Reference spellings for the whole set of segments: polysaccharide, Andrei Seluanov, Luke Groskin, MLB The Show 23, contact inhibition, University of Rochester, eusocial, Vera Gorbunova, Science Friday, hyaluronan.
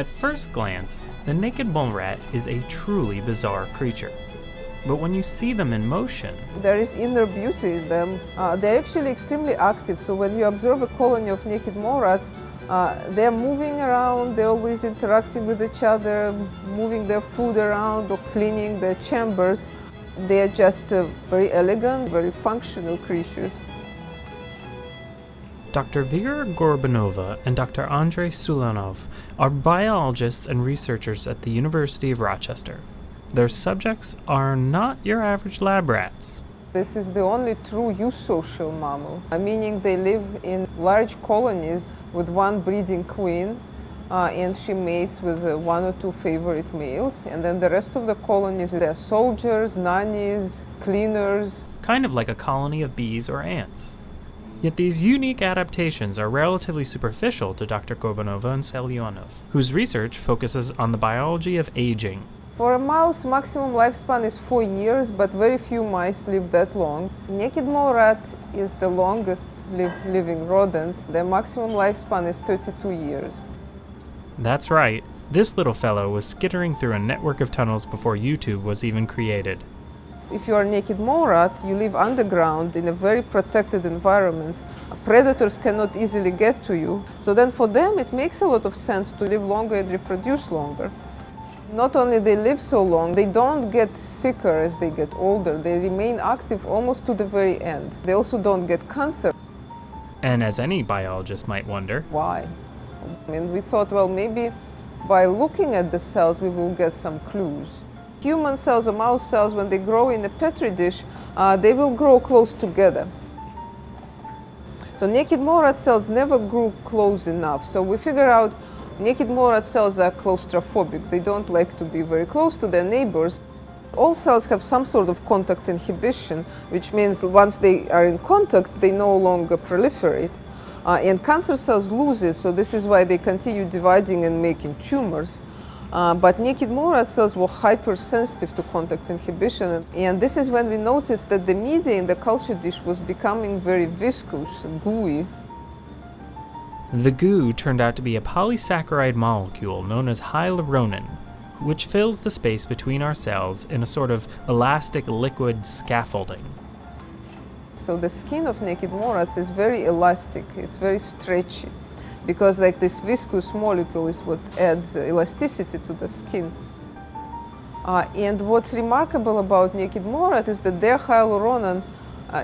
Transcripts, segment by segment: At first glance, the naked mole rat is a truly bizarre creature. But when you see them in motion, there is inner beauty in them. They're actually extremely active, so when you observe a colony of naked mole rats, they're moving around, they're always interacting with each other, moving their food around or cleaning their chambers. They're just very elegant, very functional creatures. Dr. Vera Gorbunova and Dr. Andrei Seluanov are biologists and researchers at the University of Rochester. Their subjects are not your average lab rats. This is the only true eusocial mammal, meaning they live in large colonies with one breeding queen, and she mates with one or two favorite males, and then the rest of the colonies are soldiers, nannies, cleaners. Kind of like a colony of bees or ants. Yet these unique adaptations are relatively superficial to Dr. Gorbunova and Seluanov, whose research focuses on the biology of aging. For a mouse, maximum lifespan is 4 years, but very few mice live that long. Naked mole rat is the longest living rodent. Their maximum lifespan is 32 years. That's right. This little fellow was skittering through a network of tunnels before YouTube was even created. If you are a naked mole rat, you live underground in a very protected environment. Predators cannot easily get to you. So then for them, it makes a lot of sense to live longer and reproduce longer. Not only they live so long, they don't get sicker as they get older. They remain active almost to the very end. They also don't get cancer. And as any biologist might wonder, why? I mean, we thought, well, maybe by looking at the cells, we will get some clues. Human cells or mouse cells, when they grow in a petri dish, they will grow close together. So naked mole rat cells never grew close enough. So we figure out naked mole rat cells are claustrophobic. They don't like to be very close to their neighbors. All cells have some sort of contact inhibition, which means once they are in contact, they no longer proliferate. And cancer cells lose it, so this is why they continue dividing and making tumors. But naked mole rat cells were hypersensitive to contact inhibition. And this is when we noticed that the media in the culture dish was becoming very viscous and gooey. The goo turned out to be a polysaccharide molecule known as hyaluronan, which fills the space between our cells in a sort of elastic liquid scaffolding. So the skin of naked mole rats is very elastic, it's very stretchy, because like this viscous molecule is what adds elasticity to the skin. And what's remarkable about naked mole rat is that their hyaluronan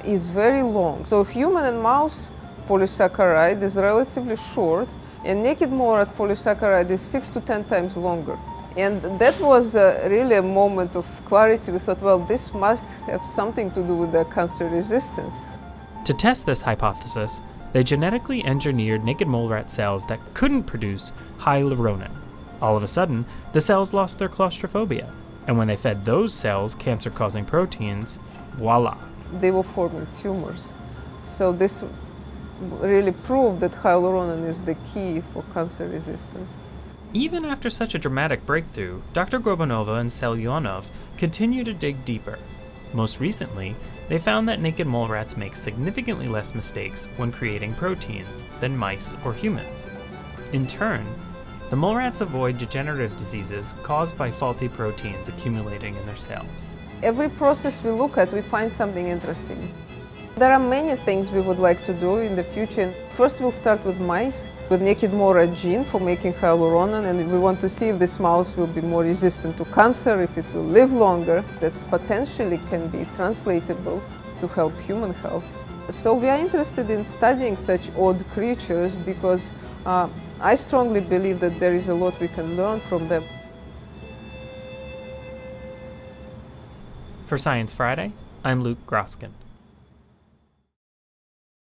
is very long. So human and mouse polysaccharide is relatively short, and naked mole rat polysaccharide is 6 to 10 times longer. And that was really a moment of clarity. We thought, well, this must have something to do with their cancer resistance. To test this hypothesis, they genetically engineered naked mole rat cells that couldn't produce hyaluronan. All of a sudden, the cells lost their claustrophobia, and when they fed those cells cancer-causing proteins, voila. They were forming tumors. So this really proved that hyaluronan is the key for cancer resistance. Even after such a dramatic breakthrough, Dr. Gorbunova and Seluanov continue to dig deeper. Most recently, they found that naked mole rats make significantly less mistakes when creating proteins than mice or humans. In turn, the mole rats avoid degenerative diseases caused by faulty proteins accumulating in their cells. Every process we look at, we find something interesting. There are many things we would like to do in the future. First, we'll start with mice, with naked mole rat gene for making hyaluronan, and we want to see if this mouse will be more resistant to cancer, if it will live longer. That potentially can be translatable to help human health. So we are interested in studying such odd creatures because I strongly believe that there is a lot we can learn from them. For Science Friday, I'm Luke Groskin.